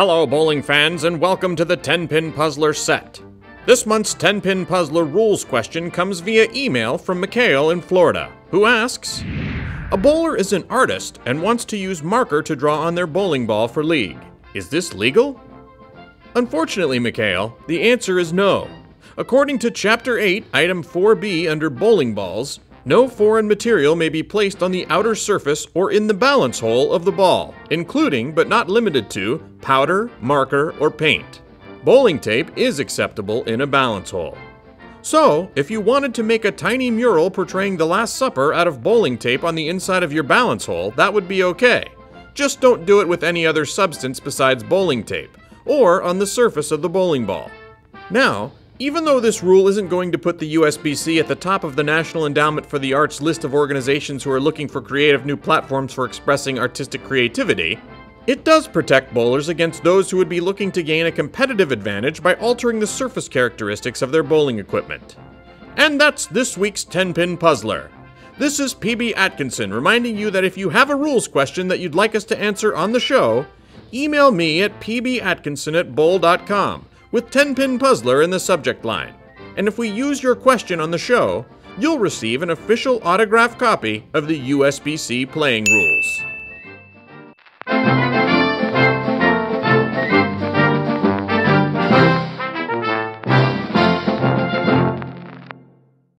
Hello, bowling fans, and welcome to the Tenpin Puzzler set. This month's Tenpin Puzzler rules question comes via email from Mikhail in Florida, who asks, a bowler is an artist and wants to use marker to draw on their bowling ball for league. Is this legal? Unfortunately, Mikhail, the answer is no. According to Chapter 8, Item 4B under Bowling Balls, no foreign material may be placed on the outer surface or in the balance hole of the ball, including, but not limited to, powder, marker, or paint. Bowling tape is acceptable in a balance hole. So, if you wanted to make a tiny mural portraying the Last Supper out of bowling tape on the inside of your balance hole, that would be okay. Just don't do it with any other substance besides bowling tape, or on the surface of the bowling ball. Now, even though this rule isn't going to put the USBC at the top of the National Endowment for the Arts list of organizations who are looking for creative new platforms for expressing artistic creativity, it does protect bowlers against those who would be looking to gain a competitive advantage by altering the surface characteristics of their bowling equipment. And that's this week's Tenpin Puzzler. This is P.B. Atkinson reminding you that if you have a rules question that you'd like us to answer on the show, email me at pbatkinson@bowl.com. with Tenpin Puzzler in the subject line. And if we use your question on the show, you'll receive an official autographed copy of the USBC playing rules.